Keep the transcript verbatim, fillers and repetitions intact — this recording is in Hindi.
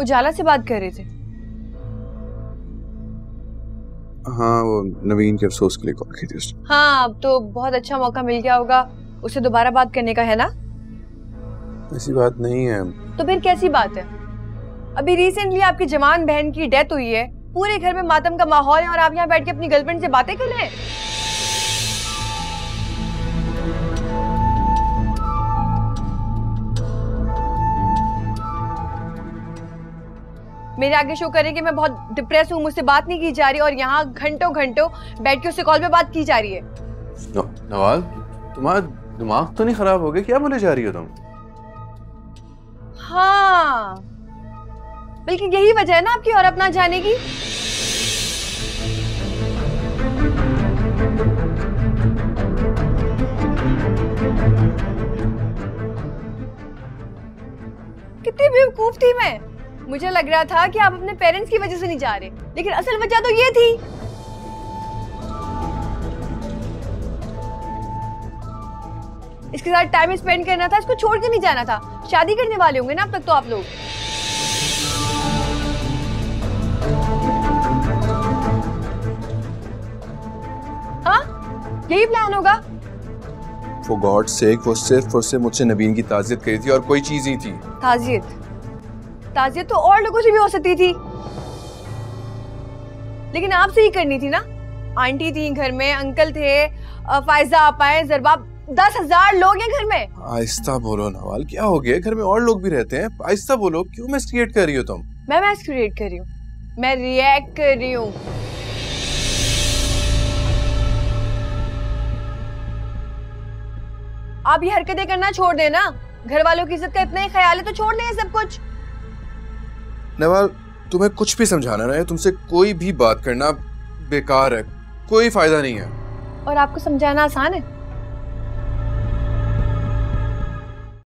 उजाला से बात कर रहे थे? हाँ, वो नवीन के अफसोस के लिए कॉल की थी उसने। हाँ, अब तो बहुत अच्छा मौका मिल गया होगा उसे दोबारा बात करने का, है ना? ऐसी बात नहीं है। तो फिर कैसी बात है? अभी रिसेंटली आपकी जवान बहन की डेथ हुई है, पूरे घर में मातम का माहौल है और आप यहाँ बैठ के अपनी गर्लफ्रेंड से बातें कर रहे हैं। मेरे आगे शो करें कि मैं बहुत डिप्रेस हूँ, मुझसे बात नहीं की जा रही और यहाँ घंटों घंटों बैठ के उससे कॉल पे बात की जा रही है। नवाल, तुम्हारा दिमाग तो नहीं खराब हो गया? क्या बोले जा रही हो तुम? हाँ, बल्कि यही वजह है ना आपकी और अपना जाने की। कितनी बेवकूफ थी मैं, मुझे लग रहा था कि आप अपने पेरेंट्स की वजह से नहीं जा रहे, लेकिन असल वजह तो ये थी। इसके साथ टाइम स्पेंड करना था, इसको छोड़ के नहीं जाना था। शादी करने वाले होंगे ना अब तक तो आप लोग। हाँ, यही प्लान होगा। For God's sake, वो सिर्फ और सिर्फ मुझसे नबीन की ताजियत करी थी और कोई चीज नहीं थी। ताजियत ताजियत तो और लोगों से भी हो सकती थी, लेकिन आपसे ही करनी थी ना। आंटी थी घर में, अंकल थे, फायजा आपा है, जरबाब, दस हजार लोग हैं घर में। आहिस्ता बोलो नवाल, क्या हो गया? घर में और लोग भी रहते हैं, आहिस्ता बोलो। क्यों मैस क्रिएट कर रही हो तुम? मैं मैस क्रिएट कर रही हूँ, मैं रिएक्ट कर रही हूँ। आप ये हरकतें करना छोड़ देना, घर वालों की इज्जत का इतना ही ख्याल है तो छोड़ दें सब कुछ। नवाल, तुम्हें कुछ भी समझाना ना है, तुमसे कोई भी बात करना बेकार है, कोई फायदा नहीं है। और आपको समझाना आसान है?